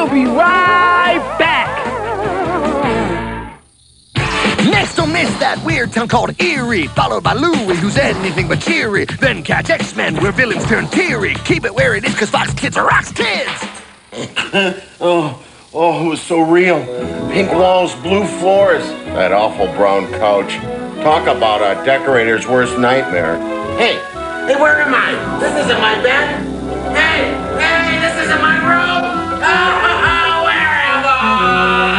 We'll be right back. Next on This, That Weird Town Called Eerie, followed by Louie, who's anything but cheery. Then catch X-Men, where villains turn teary. Keep it where it is, because Fox Kids are Rock's kids. Oh, it was so real. Pink walls, blue floors, that awful brown couch. Talk about a decorator's worst nightmare. Hey, where am I? This isn't my bed. Hey, this isn't my room. Oh, where am I?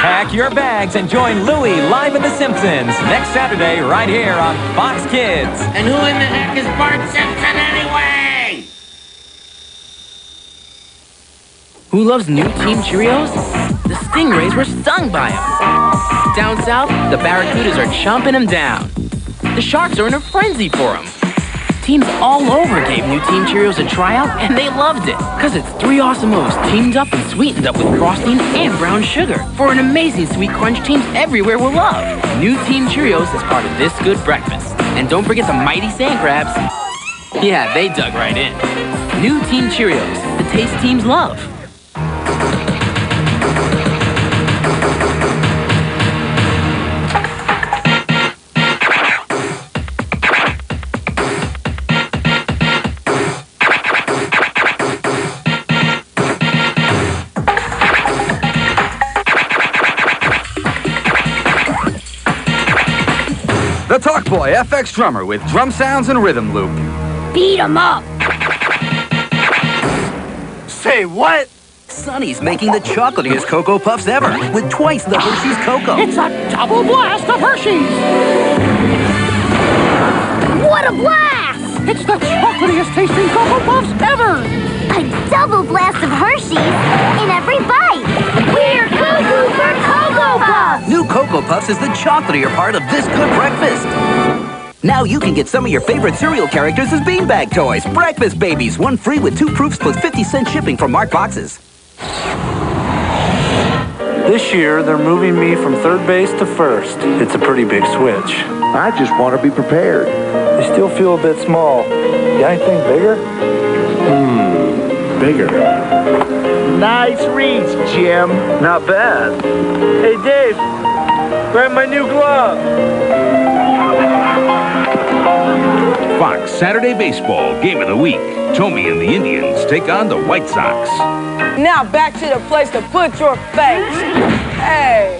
Pack your bags and join Louie live in The Simpsons next Saturday right here on Fox Kids. And who in the heck is Bart Simpson anyway? Who loves new Team Cheerios? The Stingrays were stung by them. Down south, the Barracudas are chomping them down. The Sharks are in a frenzy for them. Teams all over gave new Team Cheerios a tryout, and they loved it. Because it's three awesome loaves teamed up and sweetened up with frosting and brown sugar for an amazing sweet crunch teams everywhere will love. New Team Cheerios is part of This Good Breakfast. And don't forget the mighty sand crabs. Yeah, they dug right in. New Team Cheerios, the taste teams love. The Talk Boy FX Drummer with drum sounds and rhythm loop. Beat 'em up! Say what? Sonny's making the chocolatiest Cocoa Puffs ever with twice the Hershey's cocoa. It's a double blast of Hershey's! What a blast! It's the chocolatiest tasting Cocoa Puffs ever! A double blast of Hershey's in every bite! We're cuckoo for Cocoa Puffs! New Cocoa Puffs is the chocolatier part of This Good Breakfast. Now you can get some of your favorite cereal characters as beanbag toys. Breakfast Babies, one free with 2 proofs plus 50-cent shipping from Mark Boxes. This year, they're moving me from third base to first. It's a pretty big switch. I just want to be prepared. I still feel a bit small. Got anything bigger? Bigger. Nice reach, Jim. Not bad. Hey, Dave, grab my new glove. Fox Saturday Baseball, Game of the Week. Tommy and the Indians take on the White Sox. Now back to the place to put your face. Hey.